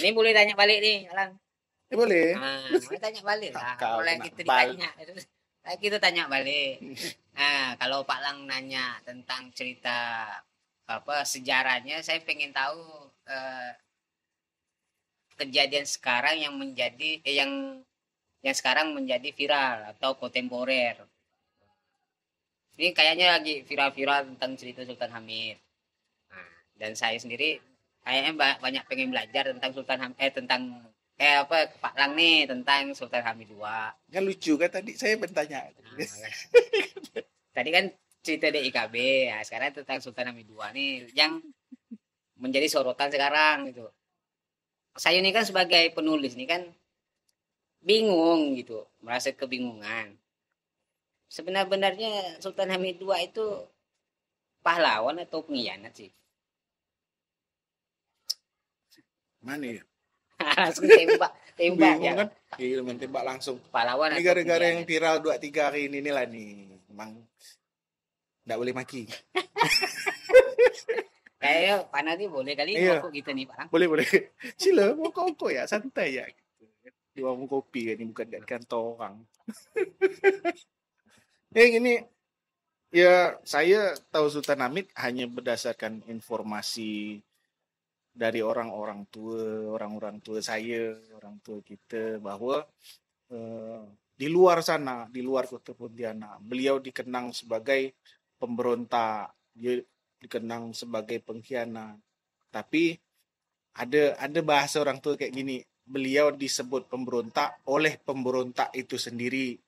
Ini boleh tanya balik nih, Alang. Boleh. Nah, boleh tanya balik lah. Boleh kita ditanya. Lagi itu tanya balik. Nah, kalau Pak Lang nanya tentang cerita apa sejarahnya, saya pengen tahu kejadian sekarang yang menjadi yang sekarang menjadi viral atau kontemporer. Ini kayaknya lagi viral-viral tentang cerita Sultan Hamid. Nah, dan saya sendiri kayaknya banyak pengen belajar tentang Sultan Hamid, Pak Lang nih tentang Sultan Hamid II. Kan lucu kan tadi saya bertanya. Nah, tadi kan cerita DIKB, ya, sekarang tentang Sultan Hamid II nih yang menjadi sorotan sekarang gitu. Saya ini kan sebagai penulis ini kan bingung gitu, merasa kebingungan. Sebenarnya Sultan Hamid II itu pahlawan atau pengkhianat sih? Mana ya? Langsung tembak ya kan? Iya, tembak langsung. Pahlawan ini gara-gara yang viral 2-3 hari ini inilah nih, emang nggak boleh maki. Kayak Pak Nadi boleh kali ngokok gitu nih Pak Lang. Boleh. Sila mau ngokok ya, santai ya. Di warung kopi ini bukan dari kantor orang. Gini, ya saya tahu Sultan Hamid hanya berdasarkan informasi dari orang-orang tua saya, orang tua kita, bahwa di luar sana, di luar kota Pontianak, beliau dikenang sebagai pemberontak, dia dikenang sebagai pengkhianat. Tapi ada bahasa orang tua kayak gini, beliau disebut pemberontak oleh pemberontak itu sendiri.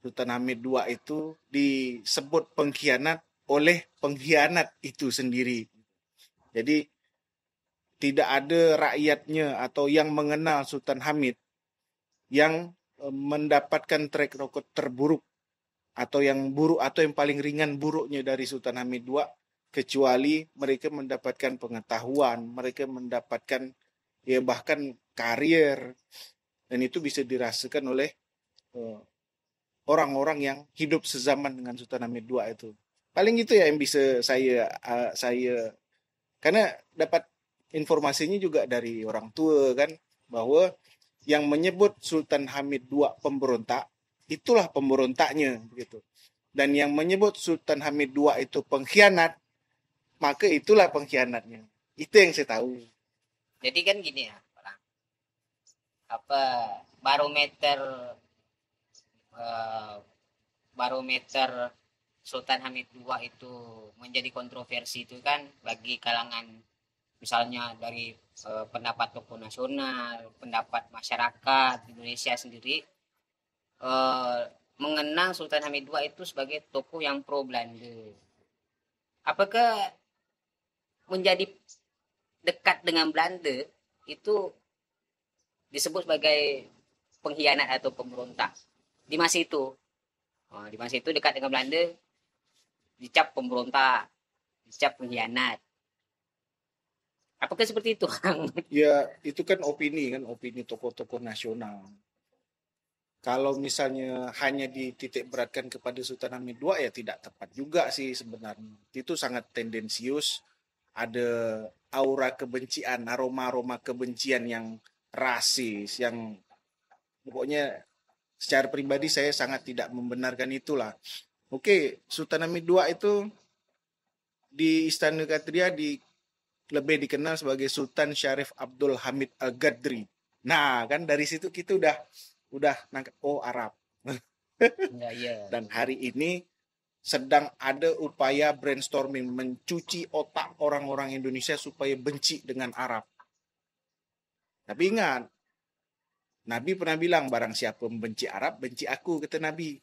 Sultan Hamid II itu disebut pengkhianat oleh pengkhianat itu sendiri. Jadi tidak ada rakyatnya atau yang mengenal Sultan Hamid yang mendapatkan track record terburuk atau yang buruk atau yang paling ringan buruknya dari Sultan Hamid II, kecuali mereka mendapatkan pengetahuan, mereka mendapatkan ya bahkan karier, dan itu bisa dirasakan oleh orang-orang yang hidup sezaman dengan Sultan Hamid II itu. Paling itu ya yang bisa saya karena dapat informasinya juga dari orang tua kan, bahwa yang menyebut Sultan Hamid II pemberontak, itulah pemberontaknya gitu. Dan yang menyebut Sultan Hamid II itu pengkhianat, maka itulah pengkhianatnya. Itu yang saya tahu. Jadi kan gini ya, barometer Sultan Hamid II itu menjadi kontroversi itu kan bagi kalangan misalnya dari pendapat tokoh nasional, pendapat masyarakat Indonesia sendiri mengenang Sultan Hamid II itu sebagai tokoh yang pro Belanda. Apakah menjadi dekat dengan Belanda itu disebut sebagai pengkhianat atau pemberontak? Di masa itu, dekat dengan Belanda dicap pemberontak, dicap pengkhianat. Apakah seperti itu, Kang? Ya, itu kan opini tokoh-tokoh nasional. Kalau misalnya hanya dititik beratkan kepada Sultan Hamid II, ya tidak tepat juga sih sebenarnya. Itu sangat tendensius, ada aura kebencian, aroma-aroma kebencian yang rasis, yang pokoknya secara pribadi saya sangat tidak membenarkan itulah. Oke, Sultan Hamid II itu di Istana Kadriah lebih dikenal sebagai Sultan Syarif Abdul Hamid Al-Gadri. Nah, kan dari situ kita udah nangkep, oh Arab. Ya, ya. Dan hari ini sedang ada upaya brainstorming mencuci otak orang-orang Indonesia supaya benci dengan Arab. Tapi ingat, Nabi pernah bilang, barang siapa membenci Arab, benci aku, kata Nabi.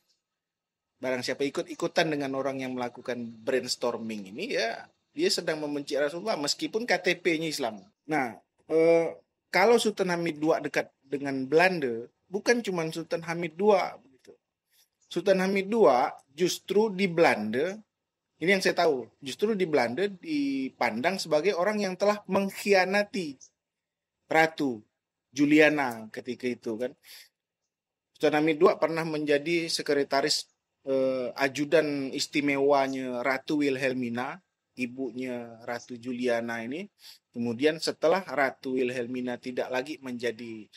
Barang siapa ikut-ikutan dengan orang yang melakukan brainstorming ini, ya dia sedang membenci Rasulullah meskipun KTP-nya Islam. Nah, kalau Sultan Hamid II dekat dengan Belanda, bukan cuma Sultan Hamid II. Begitu. Sultan Hamid II justru di Belanda, ini yang saya tahu, justru di Belanda dipandang sebagai orang yang telah mengkhianati Ratu Juliana ketika itu kan. Sultan Hamid II pernah menjadi sekretaris ajudan istimewanya Ratu Wilhelmina ibunya Ratu Juliana ini. Kemudian setelah Ratu Wilhelmina tidak lagi menjadi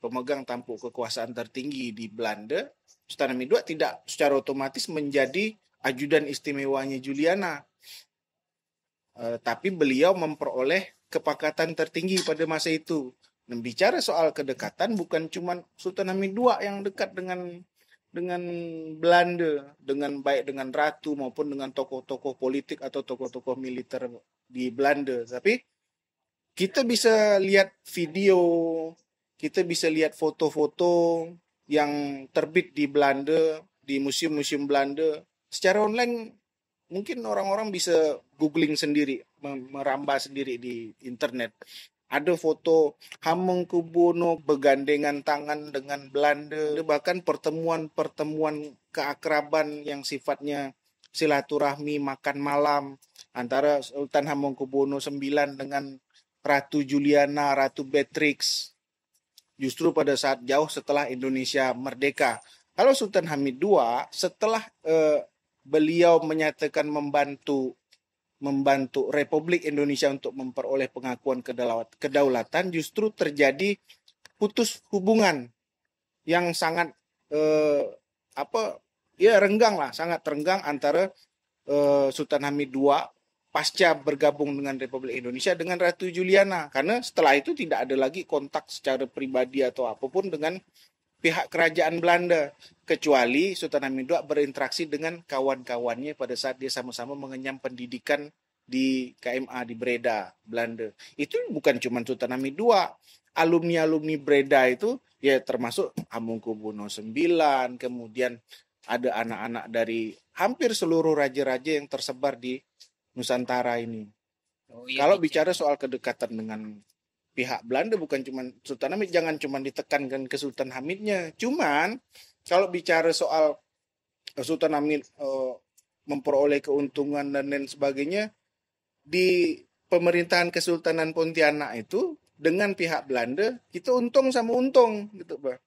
pemegang tampuk kekuasaan tertinggi di Belanda, Sultan Hamid II tidak secara otomatis menjadi ajudan istimewanya Juliana. Tapi beliau memperoleh kepangkatan tertinggi pada masa itu. Dan bicara soal kedekatan, bukan cuma Sultan Hamid II yang dekat dengan Belanda, dengan baik dengan ratu maupun dengan tokoh-tokoh politik atau tokoh-tokoh militer di Belanda. Tapi kita bisa lihat video, kita bisa lihat foto-foto yang terbit di Belanda, di museum-museum Belanda. Secara online mungkin orang-orang bisa googling sendiri, merambah sendiri di internet. Ada foto Hamengkubuwono bergandengan tangan dengan Belanda. Bahkan pertemuan-pertemuan keakraban yang sifatnya silaturahmi makan malam antara Sultan Hamengkubuwono IX dengan Ratu Juliana, Ratu Beatrix. Justru pada saat jauh setelah Indonesia merdeka. Kalau Sultan Hamid II setelah beliau menyatakan membantu Republik Indonesia untuk memperoleh pengakuan kedaulatan, justru terjadi putus hubungan yang sangat renggang lah, sangat renggang antara Sultan Hamid II pasca bergabung dengan Republik Indonesia dengan Ratu Juliana, karena setelah itu tidak ada lagi kontak secara pribadi atau apapun dengan pihak kerajaan Belanda, kecuali Sultan Hamid II berinteraksi dengan kawan-kawannya pada saat dia sama-sama mengenyam pendidikan di KMA di Breda, Belanda. Itu bukan cuma Sultan Hamid II, alumni-alumni Breda itu ya termasuk Hamengkubuwono IX, kemudian ada anak-anak dari hampir seluruh raja-raja yang tersebar di Nusantara ini. Oh, iya, kalau bicara soal kedekatan dengan pihak Belanda, bukan cuma Sultan Hamid, jangan cuma ditekankan ke Sultan Hamidnya. Cuman kalau bicara soal Sultan Hamid memperoleh keuntungan dan lain sebagainya di pemerintahan Kesultanan Pontianak itu dengan pihak Belanda, kita untung sama untung gitu, Pak.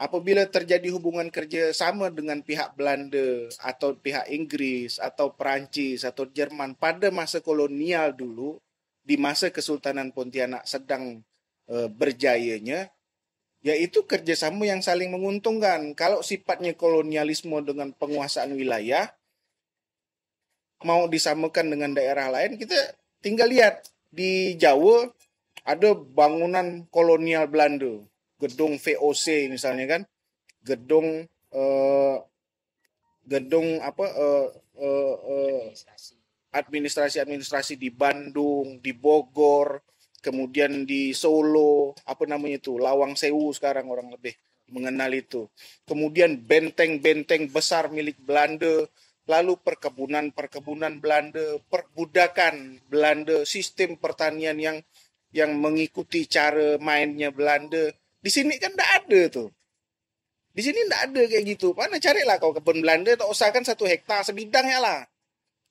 Apabila terjadi hubungan kerja sama dengan pihak Belanda atau pihak Inggris atau Perancis atau Jerman pada masa kolonial dulu, di masa Kesultanan Pontianak sedang berjayanya, yaitu kerjasama yang saling menguntungkan. Kalau sifatnya kolonialisme dengan penguasaan wilayah, mau disamakan dengan daerah lain, kita tinggal lihat di Jawa ada bangunan kolonial Belanda, gedung VOC misalnya kan, gedung administrasi-administrasi di Bandung, di Bogor, kemudian di Solo, Lawang Sewu sekarang orang lebih mengenal itu. Kemudian benteng-benteng besar milik Belanda, lalu perkebunan-perkebunan Belanda, perbudakan Belanda, sistem pertanian yang mengikuti cara mainnya Belanda. Di sini kan tidak ada tuh. Di sini tidak ada kayak gitu. Mana carilah kau kebun Belanda, tak usah kan 1 hektar sebidang ya lah.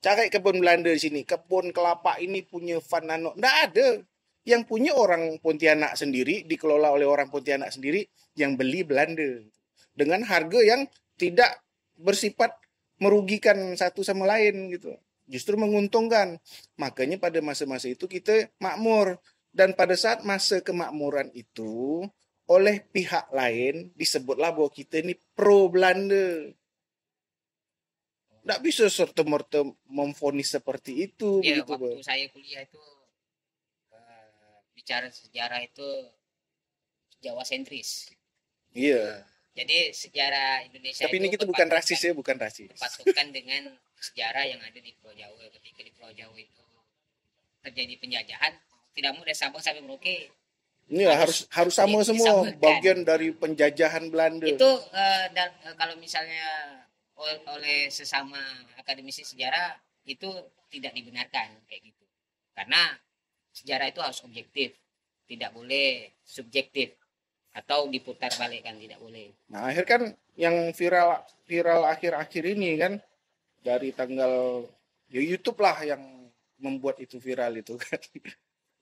Cari kebun Belanda di sini, kebun kelapa ini punya Van Nano, nggak ada. Yang punya orang Pontianak sendiri, dikelola oleh orang Pontianak sendiri, yang beli Belanda. Dengan harga yang tidak bersifat merugikan satu sama lain gitu. Justru menguntungkan. Makanya pada masa-masa itu kita makmur. Dan pada saat masa kemakmuran itu, oleh pihak lain disebutlah bahwa kita ini pro-Belanda. Nggak bisa serta-merta memvonis seperti itu. Ya, begitu, waktu saya kuliah itu, bicara sejarah itu Jawa sentris. Iya. Jadi sejarah Indonesia. Tapi ini kita bukan rasis ya, bukan rasis. Dipasukkan dengan sejarah yang ada di Pulau Jawa. Ketika di Pulau Jawa itu terjadi penjajahan, tidak mudah Sabang sampai Merauke. Iya, harus sama semua. Bagian dari penjajahan Belanda. Itu kalau misalnya oleh sesama akademisi sejarah itu tidak dibenarkan kayak gitu, karena sejarah itu harus objektif, tidak boleh subjektif atau diputar balikkan, tidak boleh. Nah, akhir kan yang viral akhir-akhir ini kan dari tanggal ya, YouTube lah yang membuat itu viral itu kan.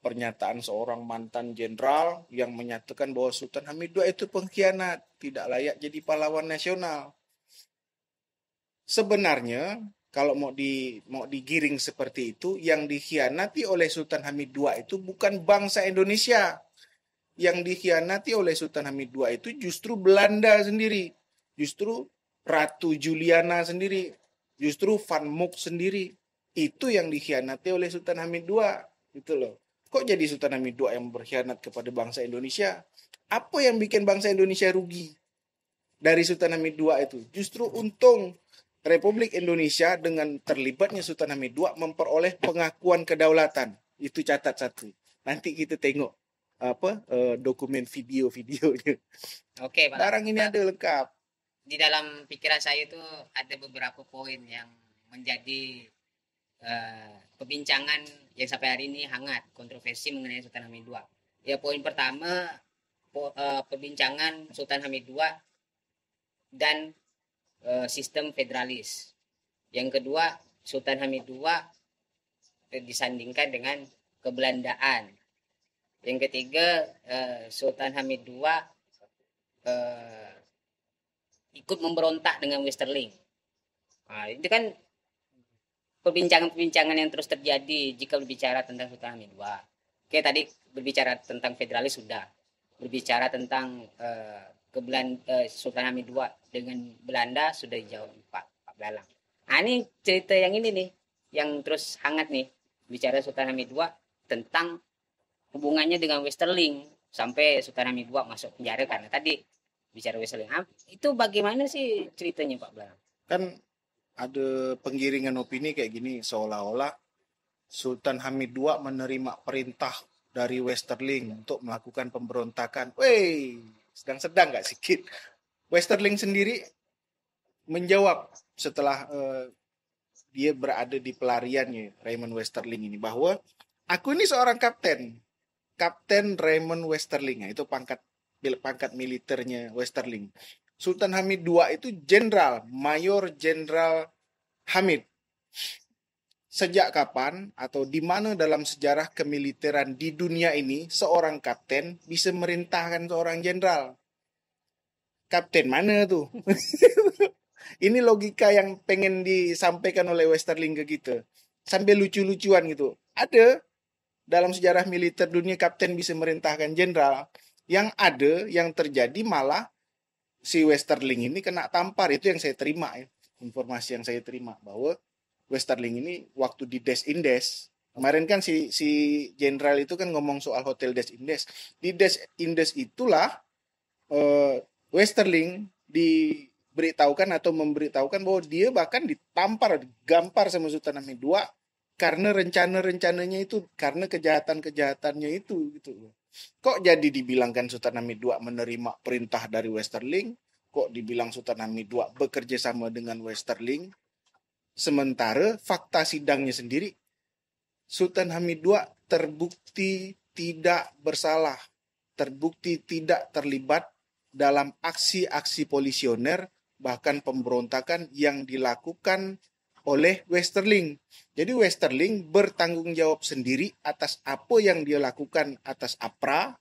Pernyataan seorang mantan jenderal yang menyatakan bahwa Sultan Hamid II itu pengkhianat, tidak layak jadi pahlawan nasional. Sebenarnya kalau mau digiring seperti itu, yang dikhianati oleh Sultan Hamid II itu bukan bangsa Indonesia. Yang dikhianati oleh Sultan Hamid II itu justru Belanda sendiri, justru Ratu Juliana sendiri, justru Van Mook sendiri. Itu yang dikhianati oleh Sultan Hamid II, gitu loh. Kok jadi Sultan Hamid II yang berkhianat kepada bangsa Indonesia? Apa yang bikin bangsa Indonesia rugi dari Sultan Hamid II itu? Justru untung Republik Indonesia dengan terlibatnya Sultan Hamid II memperoleh pengakuan kedaulatan. Itu catat satu. Nanti kita tengok apa dokumen video-videonya. Oke, Pak. Sekarang ini ada lengkap. Di dalam pikiran saya itu ada beberapa poin yang menjadi perbincangan yang sampai hari ini hangat, kontroversi mengenai Sultan Hamid II. Ya, poin pertama perbincangan Sultan Hamid II dan sistem federalis. Yang kedua, Sultan Hamid II disandingkan dengan kebelandaan. Yang ketiga, Sultan Hamid II ikut memberontak dengan Westerling. Nah, itu kan perbincangan-perbincangan yang terus terjadi jika berbicara tentang Sultan Hamid II. Oke, tadi berbicara tentang federalis sudah, berbicara tentang Sultan Hamid II dengan Belanda sudah dijawab Pak Belalang. Nah, ini cerita yang ini nih, yang terus hangat nih, bicara Sultan Hamid II tentang hubungannya dengan Westerling sampai Sultan Hamid II masuk penjara karena tadi bicara Westerling. Nah, itu bagaimana sih ceritanya Pak Belalang? Kan ada penggiringan opini kayak gini, seolah-olah Sultan Hamid II menerima perintah dari Westerling untuk melakukan pemberontakan. Wey, sedang-sedang nggak sedikit. Westerling sendiri menjawab setelah dia berada di pelariannya, Raymond Westerling ini, bahwa aku ini seorang kapten. Kapten Raymond Westerling, itu pangkat militernya Westerling. Sultan Hamid II itu jenderal, mayor jenderal Hamid. Sejak kapan atau di mana dalam sejarah kemiliteran di dunia ini seorang kapten bisa merintahkan seorang jenderal? Kapten mana tuh? Ini logika yang pengen disampaikan oleh Westerling ke kita. Sambil lucu-lucuan gitu. Ada dalam sejarah militer dunia kapten bisa merintahkan jenderal. Yang ada, yang terjadi malah si Westerling ini kena tampar. Itu yang saya terima ya. Informasi yang saya terima bahwa Westerling ini waktu di Des Indes kemarin kan si jenderal itu kan ngomong soal hotel Des Indes. Di Des Indes itulah Westerling diberitahukan atau memberitahukan bahwa dia bahkan ditampar, digampar sama Sultan Hamid II karena rencana-rencananya itu, karena kejahatan-kejahatannya itu gitu. Kok jadi dibilangkan Sultan Hamid II menerima perintah dari Westerling? Kok dibilang Sultan Hamid II bekerja sama dengan Westerling? Sementara fakta sidangnya sendiri Sultan Hamid II terbukti tidak bersalah, terbukti tidak terlibat dalam aksi-aksi polisioner bahkan pemberontakan yang dilakukan oleh Westerling. Jadi Westerling bertanggung jawab sendiri atas apa yang dia lakukan atas APRA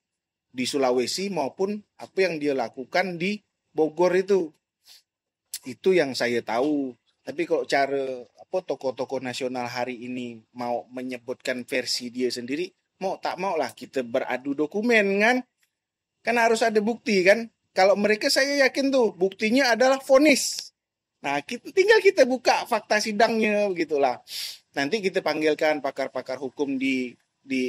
di Sulawesi maupun apa yang dia lakukan di Bogor itu. Itu yang saya tahu. Tapi kalau cara tokoh-tokoh nasional hari ini mau menyebutkan versi dia sendiri, mau tak mau lah kita beradu dokumen kan. Kan harus ada bukti kan. Kalau mereka saya yakin tuh buktinya adalah vonis. Nah, tinggal kita buka fakta sidangnya begitulah. Nanti kita panggilkan pakar-pakar hukum di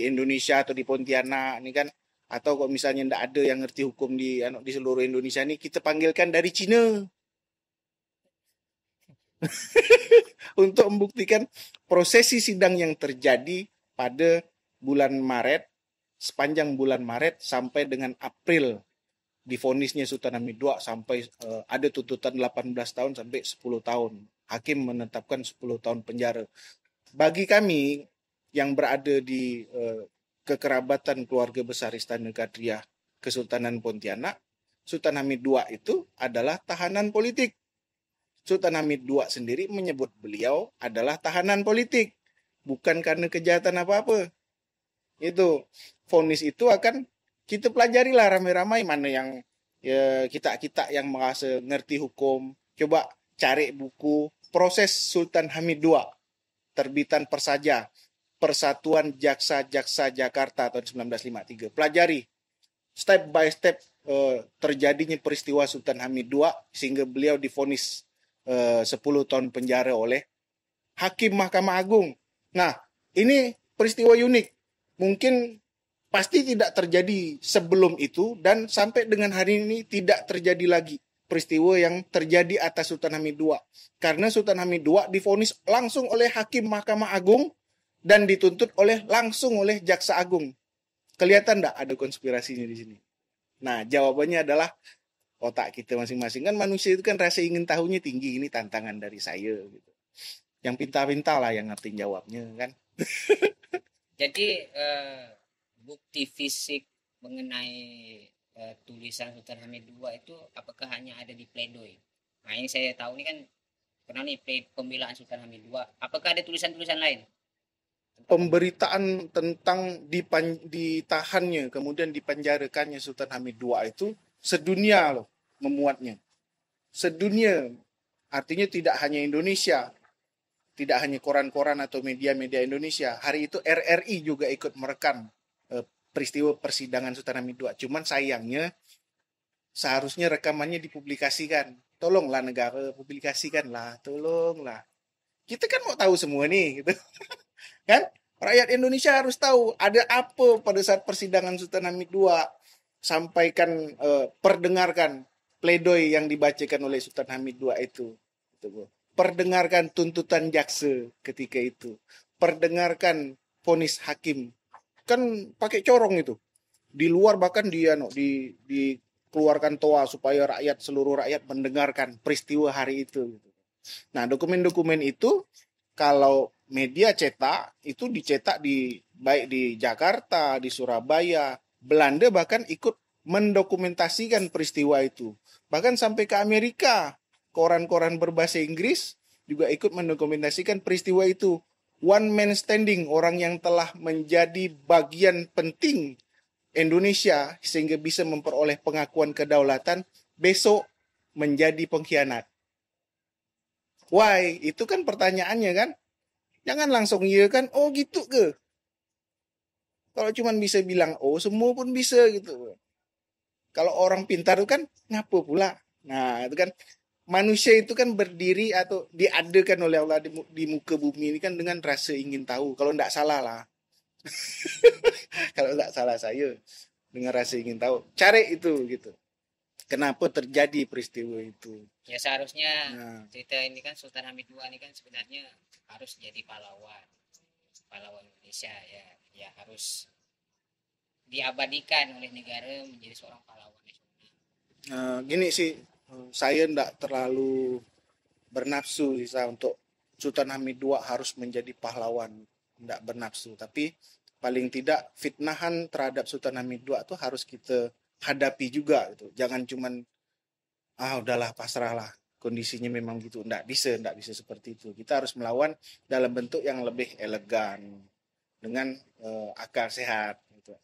Indonesia atau di Pontianak ini kan, atau kalau misalnya ndak ada yang ngerti hukum di seluruh Indonesia ini kita panggilkan dari Cina. Untuk membuktikan prosesi sidang yang terjadi pada bulan Maret, sepanjang bulan Maret sampai dengan April divonisnya Sultan Hamid II sampai ada tuntutan 18 tahun sampai 10 tahun. Hakim menetapkan 10 tahun penjara. Bagi kami yang berada di kekerabatan keluarga besar Istana Kadriah Kesultanan Pontianak, Sultan Hamid II itu adalah tahanan politik. Sultan Hamid II sendiri menyebut beliau adalah tahanan politik, bukan karena kejahatan apa-apa. Itu vonis itu akan kita pelajarilah ramai-ramai, mana yang kita yang merasa ngerti hukum, coba cari buku proses Sultan Hamid II, terbitan Persaja, Persatuan Jaksa-Jaksa Jakarta tahun 1953. Pelajari step by step terjadinya peristiwa Sultan Hamid II sehingga beliau divonis 10 tahun penjara oleh Hakim Mahkamah Agung. Nah, ini peristiwa unik. Mungkin pasti tidak terjadi sebelum itu dan sampai dengan hari ini tidak terjadi lagi peristiwa yang terjadi atas Sultan Hamid II. Karena Sultan Hamid II divonis langsung oleh Hakim Mahkamah Agung dan dituntut oleh langsung oleh Jaksa Agung. Kelihatan enggak ada konspirasinya di sini? Nah, jawabannya adalah otak kita masing-masing. Kan manusia itu kan rasa ingin tahunya tinggi, ini tantangan dari saya gitu. Yang pintar-pintar lah yang ngerti jawabnya kan. Jadi bukti fisik mengenai tulisan Sultan Hamid II itu apakah hanya ada di pledoi? Nah, yang saya tahu ini kan pernah nih pembelaan Sultan Hamid II. Apakah ada tulisan-tulisan lain? Pemberitaan tentang ditahannya kemudian dipenjarakannya Sultan Hamid II itu sedunia loh memuatnya. Sedunia artinya tidak hanya Indonesia. Tidak hanya koran-koran atau media-media Indonesia. Hari itu RRI juga ikut merekam peristiwa persidangan Sultan Hamid II. Cuman sayangnya seharusnya rekamannya dipublikasikan. Tolonglah negara, publikasikanlah. Tolonglah. Kita kan mau tahu semua nih. Gitu. Kan? Rakyat Indonesia harus tahu ada apa pada saat persidangan Sultan Hamid II. Sampaikan, perdengarkan pledoi yang dibacakan oleh Sultan Hamid II itu. Gitu, Bu. Perdengarkan tuntutan jaksa ketika itu. Perdengarkan vonis hakim. Kan pakai corong itu. Di luar bahkan dikeluarkan toa supaya rakyat, seluruh rakyat mendengarkan peristiwa hari itu. Nah, dokumen-dokumen itu kalau media cetak itu dicetak baik di Jakarta, di Surabaya. Belanda bahkan ikut mendokumentasikan peristiwa itu. Bahkan sampai ke Amerika. Koran-koran berbahasa Inggris juga ikut mendokumentasikan peristiwa itu. One man standing, orang yang telah menjadi bagian penting Indonesia sehingga bisa memperoleh pengakuan kedaulatan, besok menjadi pengkhianat. Why? Itu kan pertanyaannya kan? Jangan langsung iya kan, oh gitu ke? Kalau cuma bisa bilang, oh semua pun bisa gitu. Kalau orang pintar itu kan, ngapo pula? Nah itu kan. Manusia itu kan berdiri atau diadakan oleh Allah di muka bumi ini kan dengan rasa ingin tahu. Kalau tidak salah lah. Kalau tidak salah saya. Dengan rasa ingin tahu. Cari itu gitu. Kenapa terjadi peristiwa itu. Ya seharusnya cerita ini kan Sultan Hamid II ini kan sebenarnya harus jadi pahlawan. Pahlawan Indonesia ya. Ya harus diabadikan oleh negara menjadi seorang pahlawan. Gini sih. Saya tidak terlalu bernafsu Sisa, untuk Sultan Hamid II harus menjadi pahlawan. Tidak bernafsu. Tapi paling tidak fitnahan terhadap Sultan Hamid II itu harus kita hadapi juga. Gitu. Jangan cuman, udahlah pasrahlah. Kondisinya memang gitu. Tidak bisa seperti itu. Kita harus melawan dalam bentuk yang lebih elegan. Dengan akal sehat. Gitu.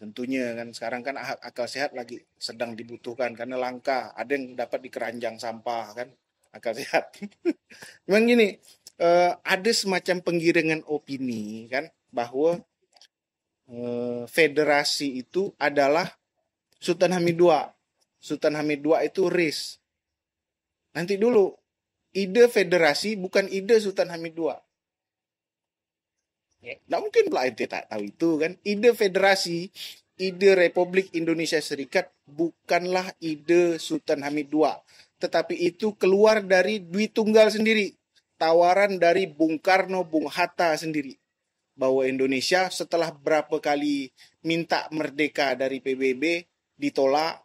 Tentunya kan sekarang kan akal sehat lagi sedang dibutuhkan karena langka. Ada yang dapat di keranjang sampah kan akal sehat. Memang gini, ada semacam penggiringan opini kan bahwa federasi itu adalah Sultan Hamid II. Sultan Hamid II itu ris. Nanti dulu, ide federasi bukan ide Sultan Hamid II. Nggak mungkin pula ente tak tahu itu kan. Ide federasi, ide Republik Indonesia Serikat bukanlah ide Sultan Hamid II. Tetapi itu keluar dari Dwi Tunggal sendiri. Tawaran dari Bung Karno, Bung Hatta sendiri. Bahwa Indonesia setelah berapa kali minta merdeka dari PBB, ditolak.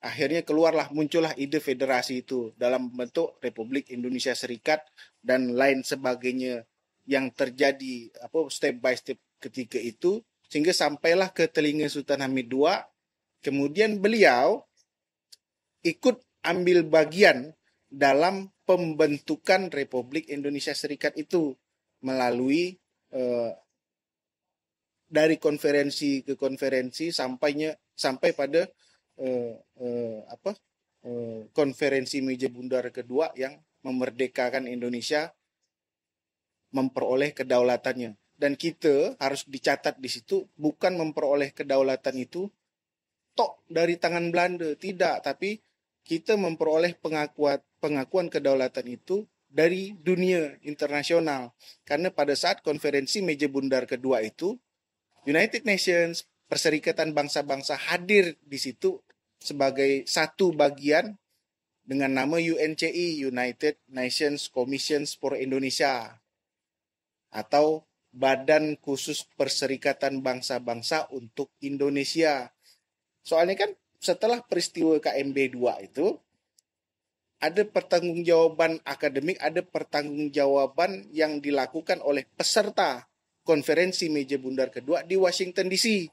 Akhirnya muncullah ide federasi itu dalam bentuk Republik Indonesia Serikat dan lain sebagainya. Yang terjadi step by step ketika itu sehingga sampailah ke telinga Sultan Hamid II, kemudian beliau ikut ambil bagian dalam pembentukan Republik Indonesia Serikat itu melalui dari konferensi ke konferensi sampainya sampai pada konferensi meja bundar kedua yang memerdekakan Indonesia, memperoleh kedaulatannya. Dan kita harus dicatat di situ, bukan memperoleh kedaulatan itu tok dari tangan Belanda, tidak, tapi kita memperoleh pengakuan kedaulatan itu dari dunia internasional. Karena pada saat konferensi meja bundar kedua itu, United Nations, Perserikatan Bangsa-Bangsa hadir di situ sebagai satu bagian dengan nama UNCI, United Nations Commissions for Indonesia, atau Badan Khusus Perserikatan Bangsa-Bangsa untuk Indonesia. Soalnya kan setelah peristiwa KMB 2 itu, ada pertanggungjawaban akademik, ada pertanggungjawaban yang dilakukan oleh peserta konferensi meja bundar kedua di Washington DC.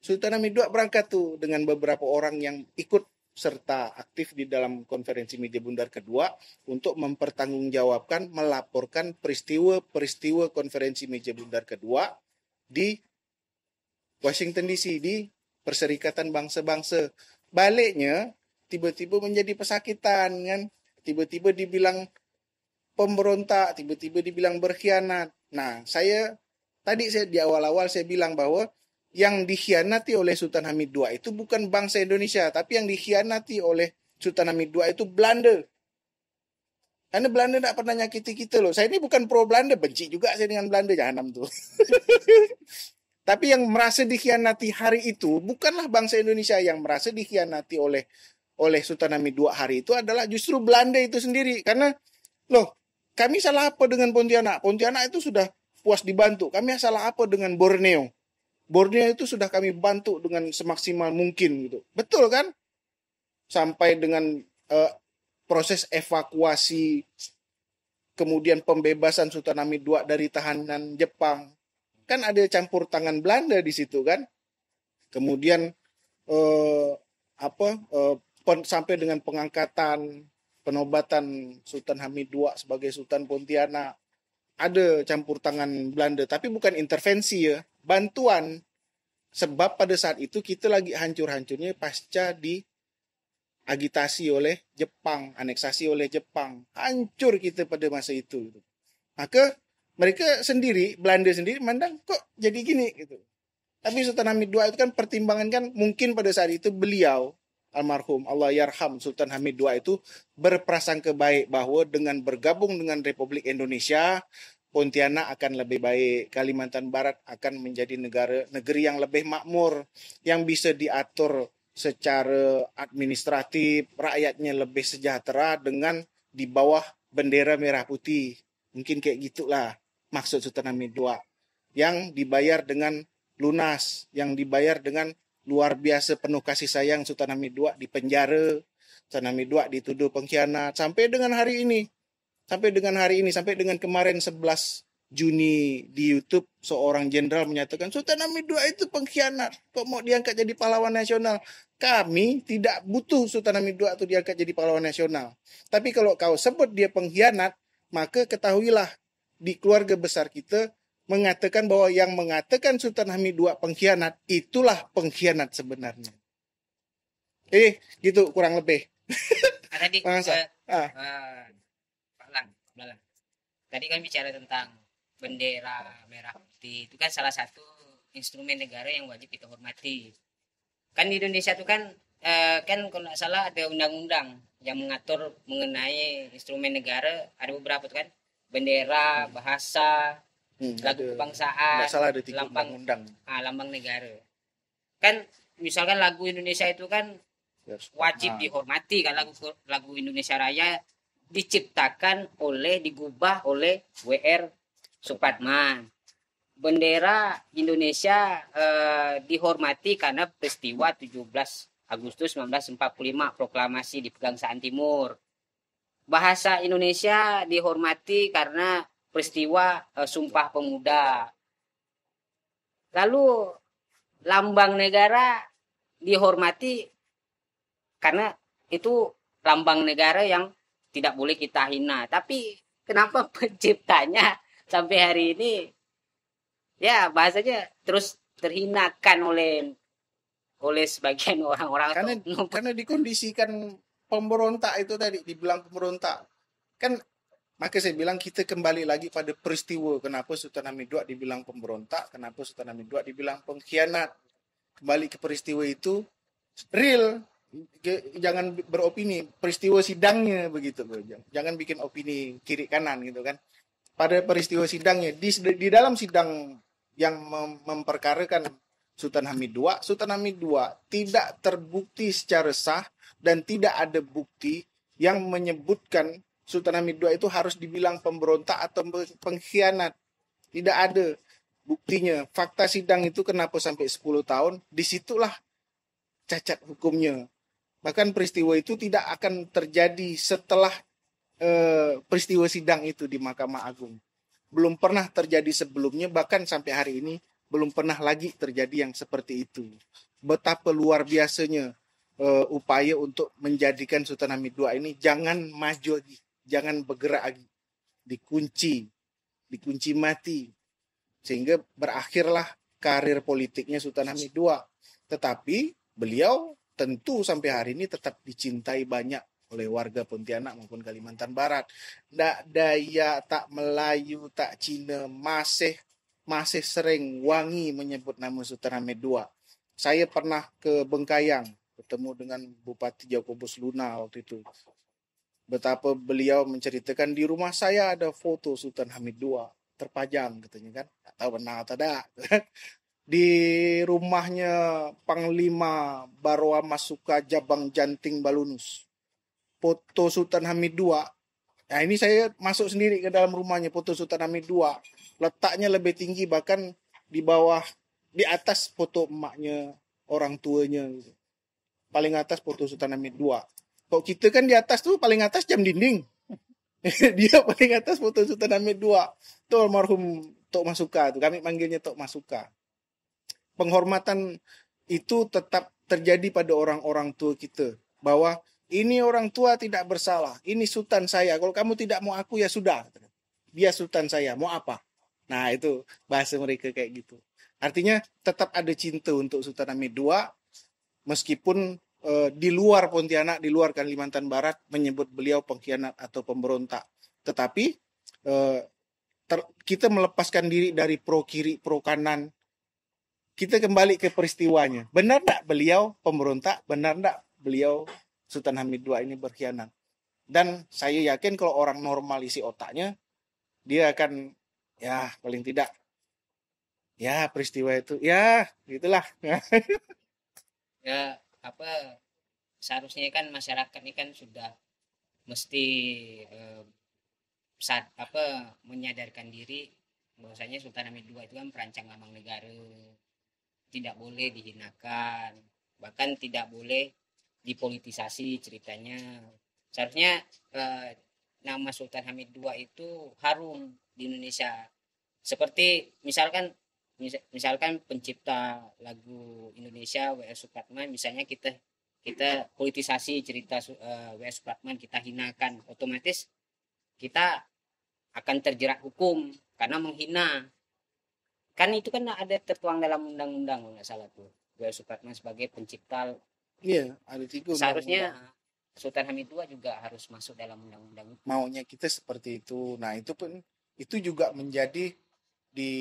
Sultan Hamid II berangkat tuh dengan beberapa orang yang ikut serta aktif di dalam konferensi meja bundar kedua untuk mempertanggungjawabkan, melaporkan peristiwa-peristiwa konferensi meja bundar kedua di Washington DC, di Perserikatan Bangsa-Bangsa. Baliknya, tiba-tiba menjadi pesakitan, kan? Tiba-tiba dibilang pemberontak, tiba-tiba dibilang berkhianat. Nah, tadi di awal-awal saya bilang bahwa yang dikhianati oleh Sultan Hamid II itu bukan bangsa Indonesia, tapi yang dikhianati oleh Sultan Hamid II itu Belanda. Karena Belanda tidak pernah nyakiti kita loh. Saya ini bukan pro Belanda, benci juga saya dengan Belanda, jahanam tuh. Tapi yang merasa dikhianati hari itu bukanlah bangsa Indonesia, yang merasa dikhianati oleh Sultan Hamid II hari itu adalah justru Belanda itu sendiri. Karena loh, kami salah apa dengan Pontianak? Pontianak itu sudah puas dibantu. Kami salah apa dengan Borneo? Borneo itu sudah kami bantu dengan semaksimal mungkin gitu. Betul kan? Sampai dengan proses evakuasi, kemudian pembebasan Sultan Hamid II dari tahanan Jepang. Kan ada campur tangan Belanda di situ kan, kemudian sampai dengan pengangkatan, penobatan Sultan Hamid II sebagai Sultan Pontianak, ada campur tangan Belanda, tapi bukan intervensi ya, bantuan. Sebab pada saat itu kita lagi hancur-hancurnya pasca diagitasi oleh Jepang, aneksasi oleh Jepang, hancur kita pada masa itu. Maka mereka sendiri, Belanda sendiri, mandang kok jadi gini gitu. Tapi Sultan Hamid II itu kan pertimbangan kan, mungkin pada saat itu beliau, almarhum Allah yarham Sultan Hamid II itu berprasangka baik bahwa dengan bergabung dengan Republik Indonesia, Pontianak akan lebih baik, Kalimantan Barat akan menjadi negeri yang lebih makmur, yang bisa diatur secara administratif, rakyatnya lebih sejahtera dengan di bawah bendera merah putih. Mungkin kayak gitulah maksud Sultan Hamid II, yang dibayar dengan lunas, yang dibayar dengan luar biasa penuh kasih sayang. Sultan Hamid II dipenjara, Sultan Hamid II dituduh pengkhianat sampai dengan hari ini, sampai dengan kemarin 11 Juni di YouTube seorang jenderal menyatakan Sultan Hamid II itu pengkhianat, kok mau diangkat jadi pahlawan nasional. Kami tidak butuh Sultan Hamid II itu diangkat jadi pahlawan nasional. Tapi kalau kau sebut dia pengkhianat, maka ketahuilah di keluarga besar kita mengatakan bahwa yang mengatakan Sultan Hamid II pengkhianat, itulah pengkhianat sebenarnya. Gitu kurang lebih. Tadi Pak Lang. Tadi kan bicara tentang bendera merah putih, itu kan salah satu instrumen negara yang wajib kita hormati. Kan di Indonesia itu kan kalau nggak salah ada undang-undang yang mengatur mengenai instrumen negara, ada beberapa tuh kan, bendera, bahasa, lagu kebangsaan, lambang negara. Kan misalkan lagu Indonesia itu kan wajib dihormati, kan lagu Indonesia Raya digubah oleh W.R. Supratman. Bendera Indonesia dihormati karena peristiwa 17 Agustus 1945, proklamasi di Kebangsaan Timur. Bahasa Indonesia dihormati karena peristiwa Sumpah Pemuda. Lalu lambang negara dihormati karena itu lambang negara yang tidak boleh kita hina. Tapi kenapa penciptanya sampai hari ini ya bahasanya terus terhinakan oleh oleh sebagian orang-orang karena dikondisikan pemberontak itu tadi, dibilang pemberontak kan. Maka saya bilang kita kembali lagi pada peristiwa kenapa Sultan Hamid II dibilang pemberontak, kenapa Sultan Hamid II dibilang pengkhianat. Kembali ke peristiwa itu real, jangan beropini, peristiwa sidangnya begitu, jangan bikin opini kiri kanan gitu kan. Pada peristiwa sidangnya, di dalam sidang yang memperkarakan Sultan Hamid II, Sultan Hamid II tidak terbukti secara sah dan tidak ada bukti yang menyebutkan Sultan Hamid II itu harus dibilang pemberontak atau pengkhianat. Tidak ada buktinya. Fakta sidang itu kenapa sampai 10 tahun, disitulah cacat hukumnya. Bahkan peristiwa itu tidak akan terjadi setelah peristiwa sidang itu di Mahkamah Agung. Belum pernah terjadi sebelumnya, bahkan sampai hari ini belum pernah lagi terjadi yang seperti itu. Betapa luar biasanya upaya untuk menjadikan Sultan Hamid II ini jangan maju lagi, jangan bergerak lagi, dikunci mati, sehingga berakhirlah karir politiknya Sultan Hamid II. Tetapi beliau tentu sampai hari ini tetap dicintai banyak oleh warga Pontianak maupun Kalimantan Barat. Tak Dayak, tak Melayu, tak Cina masih sering wangi menyebut nama Sultan Hamid II. Saya pernah ke Bengkayang bertemu dengan Bupati Jacobus Luna waktu itu. Betapa beliau menceritakan, di rumah saya ada foto Sultan Hamid II terpajang katanya kan. Tak tahu benar atau tidak. Di rumahnya Panglima Barua Masuka Jabang Janting Balunus. Foto Sultan Hamid II. Nah, ini saya masuk sendiri ke dalam rumahnya, foto Sultan Hamid II. Letaknya lebih tinggi, bahkan di bawah, di atas foto emaknya, orang tuanya. Paling atas foto Sultan Hamid II. Kalau kita kan di atas tuh, paling atas jam dinding. Dia paling atas foto Sultan Hamid II. Itu almarhum Tok Masuka. Tuh. Kami manggilnya Tok Masuka. Penghormatan itu tetap terjadi pada orang-orang tua kita. Bahwa ini orang tua tidak bersalah. Ini sultan saya. Kalau kamu tidak mau aku ya sudah. Dia sultan saya. Mau apa? Nah itu bahasa mereka kayak gitu. Artinya tetap ada cinta untuk Sultan Hamid II. Meskipun di luar Pontianak, di luar Kalimantan Barat menyebut beliau pengkhianat atau pemberontak. Tetapi kita melepaskan diri dari pro kiri, pro kanan. Kita kembali ke peristiwanya. Benar enggak beliau pemberontak? Benar enggak beliau Sultan Hamid II ini berkhianat? Dan saya yakin kalau orang normal isi otaknya, dia akan ya paling tidak ya peristiwa itu ya gitulah. Ya apa, seharusnya kan masyarakat ini kan sudah mesti menyadarkan diri bahwasanya Sultan Hamid II itu kan perancang lambang negara, tidak boleh dihinakan, bahkan tidak boleh dipolitisasi ceritanya. Seharusnya nama Sultan Hamid II itu harum di Indonesia. Seperti misalkan pencipta lagu Indonesia W.R. Supratman, misalnya kita politisasi cerita W.R. Supratman, kita hinakan, otomatis kita akan terjerat hukum karena menghina. Kan itu kan ada tertuang dalam undang-undang kalau nggak salah tuh, W.R. Supratman sebagai pencipta. Iya, ada tiga. Seharusnya Sultan Hamid II juga harus masuk dalam undang-undang. Maunya kita seperti itu. Nah, itu pun itu juga menjadi di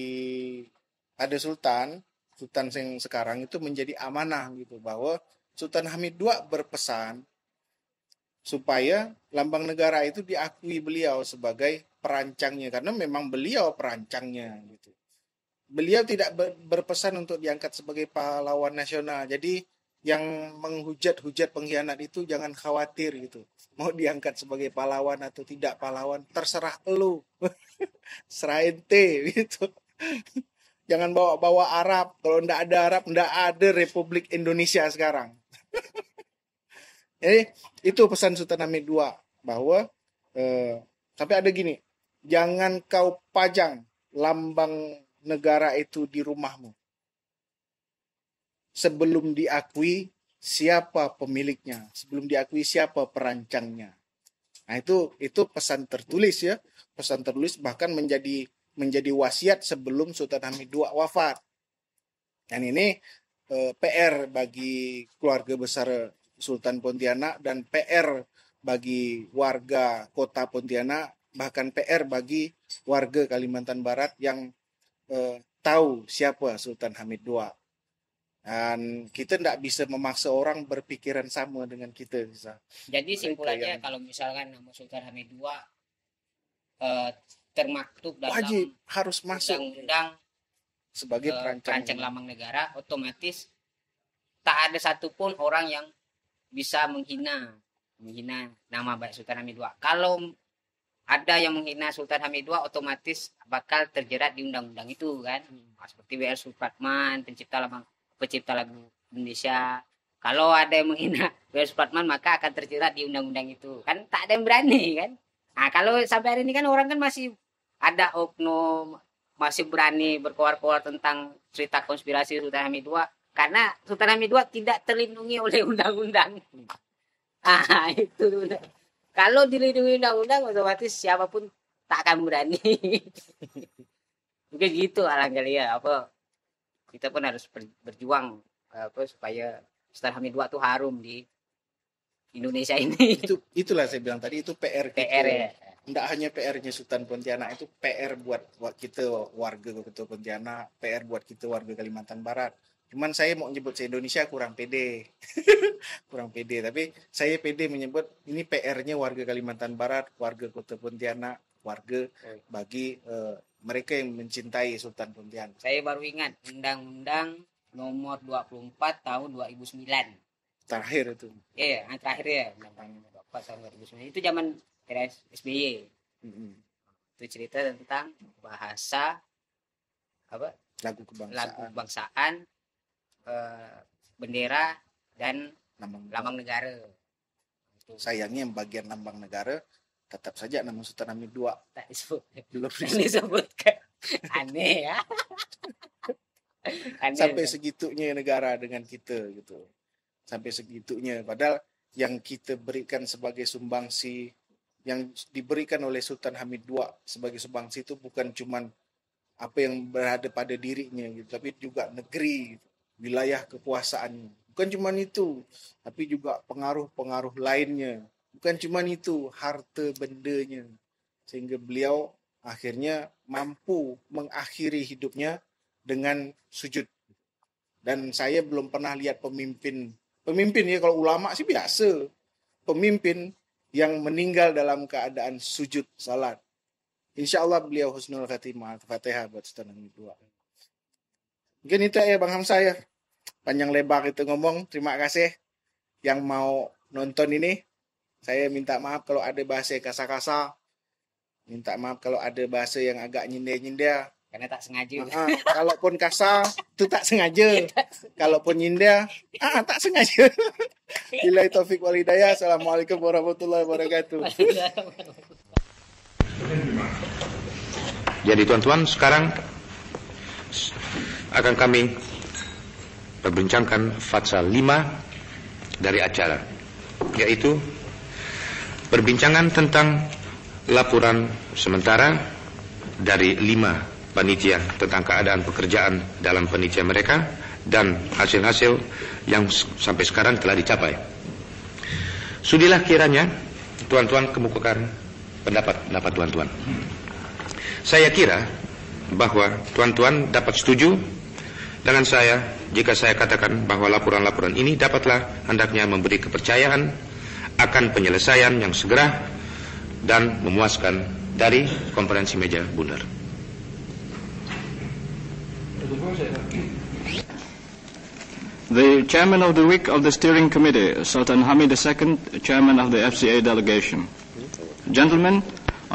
ada Sultan yang sekarang itu menjadi amanah gitu, bahwa Sultan Hamid II berpesan supaya lambang negara itu diakui beliau sebagai perancangnya, karena memang beliau perancangnya gitu. Beliau tidak berpesan untuk diangkat sebagai pahlawan nasional. Jadi yang menghujat-hujat pengkhianat itu jangan khawatir gitu. Mau diangkat sebagai pahlawan atau tidak pahlawan terserah elu. Serah ente gitu. Jangan bawa-bawa Arab. Kalau ndak ada Arab, ndak ada Republik Indonesia sekarang. Jadi itu pesan Sultan Hamid II, bahwa sampai ada gini, jangan kau pajang lambang negara itu di rumahmu sebelum diakui siapa pemiliknya, sebelum diakui siapa perancangnya. Nah itu pesan tertulis ya, pesan tertulis, bahkan menjadi wasiat sebelum Sultan Hamid II wafat. Dan ini PR bagi keluarga besar Sultan Pontianak dan PR bagi warga kota Pontianak, bahkan PR bagi warga Kalimantan Barat yang tahu siapa Sultan Hamid II. Dan kita tidak bisa memaksa orang berpikiran sama dengan kita. Jadi simpulannya yang... kalau misalkan nama Sultan Hamid II termaktub dalam wajib harus masuk undang-undang sebagai perancang lambang negara, otomatis tak ada satupun orang yang bisa menghina nama Sultan Hamid II. Kalau ada yang menghina Sultan Hamid II, otomatis bakal terjerat di undang-undang itu kan, seperti W.R. Supratman, pencipta lagu Indonesia. Kalau ada yang menghina W.R. Supratman, maka akan terjerat di undang-undang itu kan, tak ada yang berani kan. Nah, kalau sampai hari ini kan orang kan masih ada oknum masih berani berkoar-koar tentang cerita konspirasi Sultan Hamid II, karena Sultan Hamid II tidak terlindungi oleh undang-undang. Ah, itu benar. Kalau dilindungi undang-undang, otomatis siapapun tak akan berani. Mungkin gitu alangkali ya. Kita pun harus berjuang supaya Sultan Hamid II itu harum di Indonesia ini. Itulah saya bilang tadi, itu PR ya. Tidak hanya PR-nya Sultan Pontianak, itu PR buat kita warga Kota Pontianak, PR buat kita warga Kalimantan Barat. Cuman saya mau nyebut se-Indonesia kurang pede. Kurang pede, tapi saya pede menyebut ini PR-nya warga Kalimantan Barat, warga Kota Pontianak, warga bagi mereka yang mencintai Sultan Pontianak. Saya baru ingat Undang-Undang Nomor 24 tahun 2009. Terakhir itu. Iya, terakhir ya, Undang-Undang Nomor 24 tahun 2009. Itu zaman SBY. Itu cerita tentang bahasa lagu kebangsaan, bendera dan lambang negara. Sayangnya yang bagian lambang negara tetap saja nama Sultan Hamid II tak disebutkan. Aneh ya. Aneh, sampai segitunya negara dengan kita gitu. Sampai segitunya, padahal yang kita berikan sebagai sumbangsi, yang diberikan oleh Sultan Hamid II sebagai sumbangsi itu bukan cuman apa yang berada pada dirinya gitu, tapi juga negeri gitu. Wilayah kekuasaannya. Bukan cuma itu, tapi juga pengaruh-pengaruh lainnya. Bukan cuma itu, harta bendanya. Sehingga beliau akhirnya mampu mengakhiri hidupnya dengan sujud. Dan saya belum pernah lihat pemimpin ya, kalau ulama sih biasa. Pemimpin yang meninggal dalam keadaan sujud salat. Insya Allah beliau husnul khatimah. Al-Fatihah buat Sultan Hamid II. Mungkin itu ya Bang Hamzah ya. Panjang lebar kita ngomong. Terima kasih yang mau nonton ini. Saya minta maaf kalau ada bahasa yang kasar-kasar. Minta maaf kalau ada bahasa yang agak nyindir-nyindir. Karena tak sengaja. Kalaupun kasar, itu tak sengaja. Kalaupun nyindir, tak sengaja. Billahi taufik wal hidayah. Assalamualaikum warahmatullahi wabarakatuh. Jadi tuan-tuan, sekarang akan kami perbincangkan fatsal 5 dari acara, yaitu perbincangan tentang laporan sementara dari 5 panitia tentang keadaan pekerjaan dalam panitia mereka dan hasil-hasil yang sampai sekarang telah dicapai. Sudilah kiranya tuan-tuan kemukakan pendapat tuan-tuan. Saya kira bahwa tuan-tuan dapat setuju dengan saya jika saya katakan bahwa laporan-laporan ini dapatlah hendaknya memberi kepercayaan akan penyelesaian yang segera dan memuaskan dari konferensi meja bundar. The Chairman of the WIC of the Steering Committee, Sultan Hamid II, Chairman of the FCA Delegation. Gentlemen,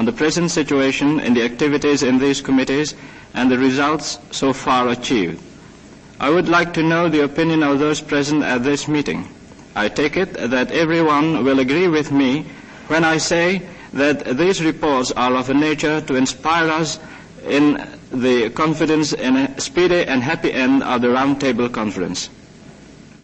on the present situation and the activities in these committees and the results so far achieved, I would like to know the opinion of those present at this meeting. I take it that everyone will agree with me when I say that these reports are of a nature to inspire us in the confidence in a speedy and happy end of the Round Table Conference.